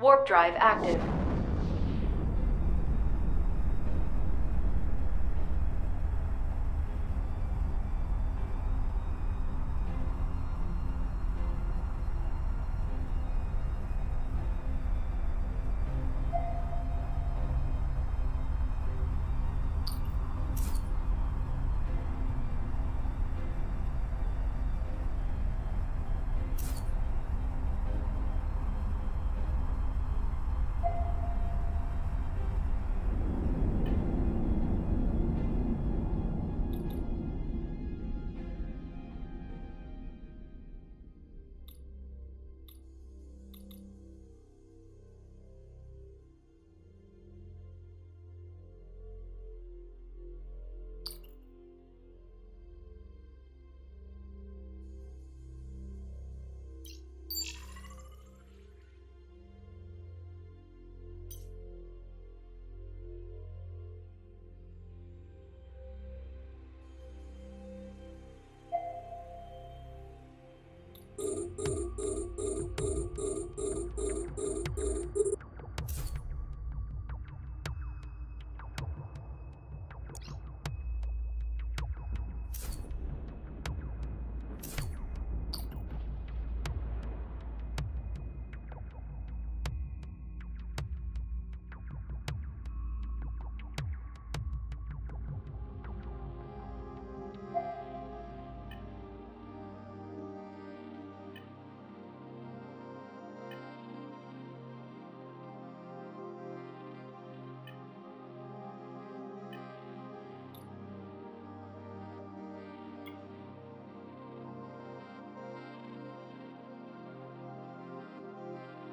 Warp drive active.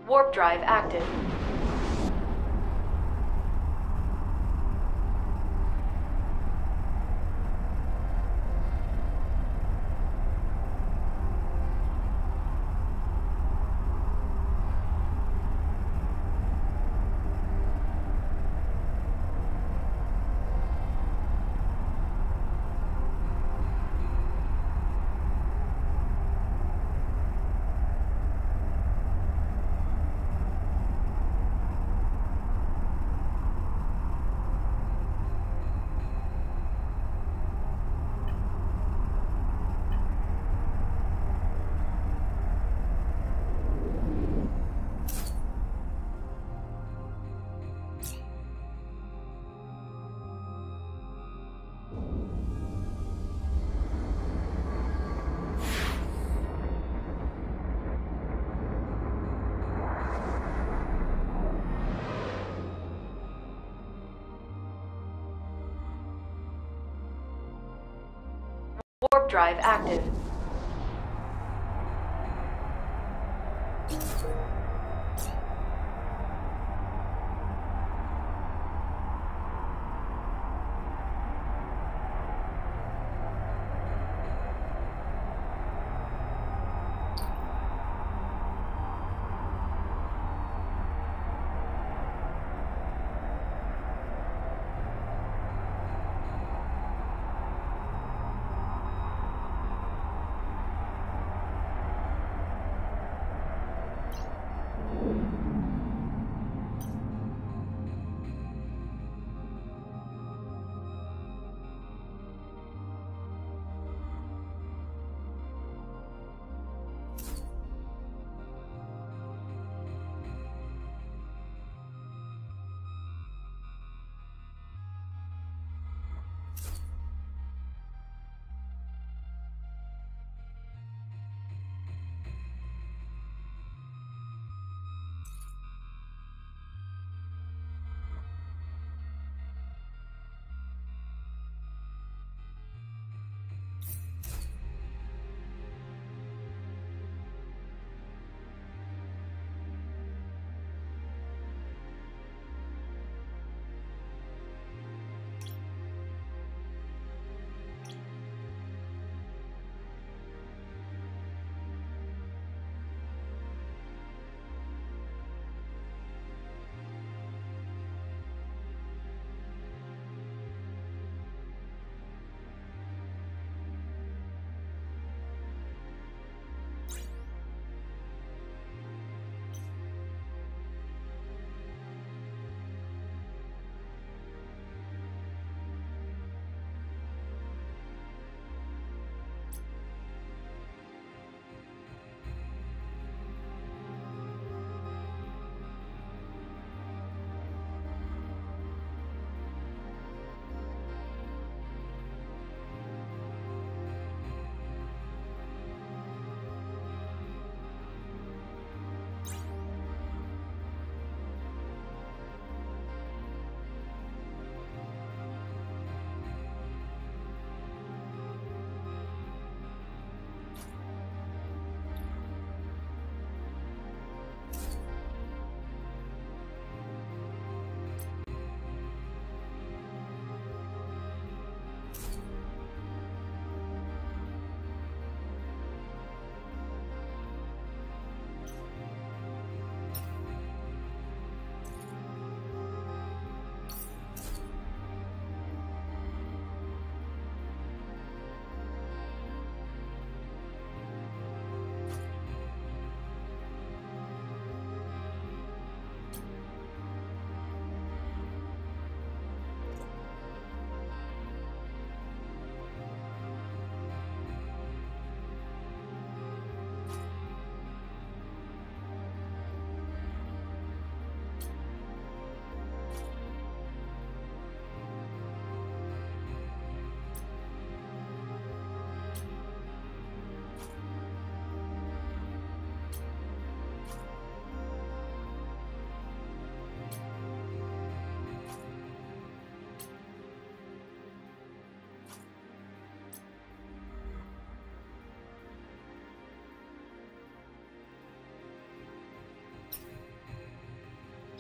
Warp drive active. Warp drive active.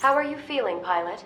How are you feeling, pilot?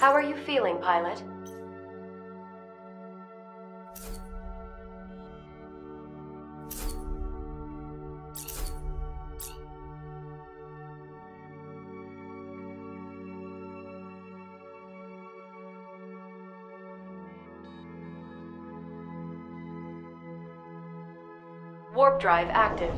How are you feeling, pilot? Warp drive active.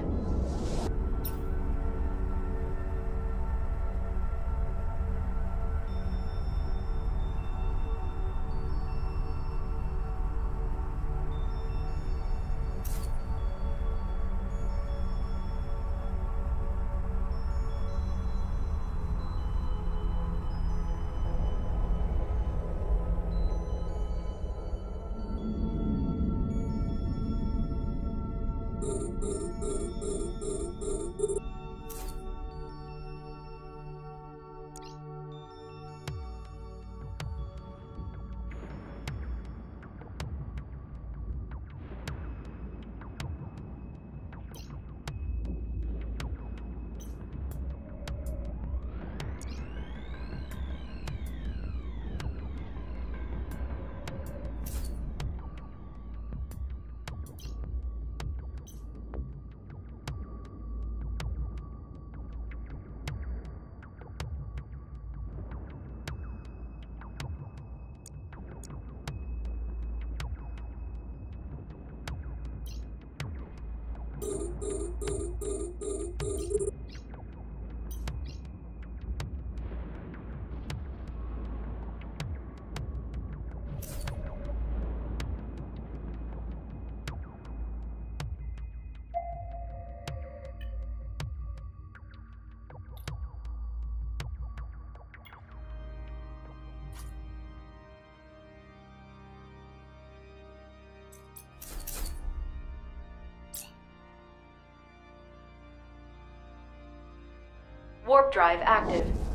Warp drive active.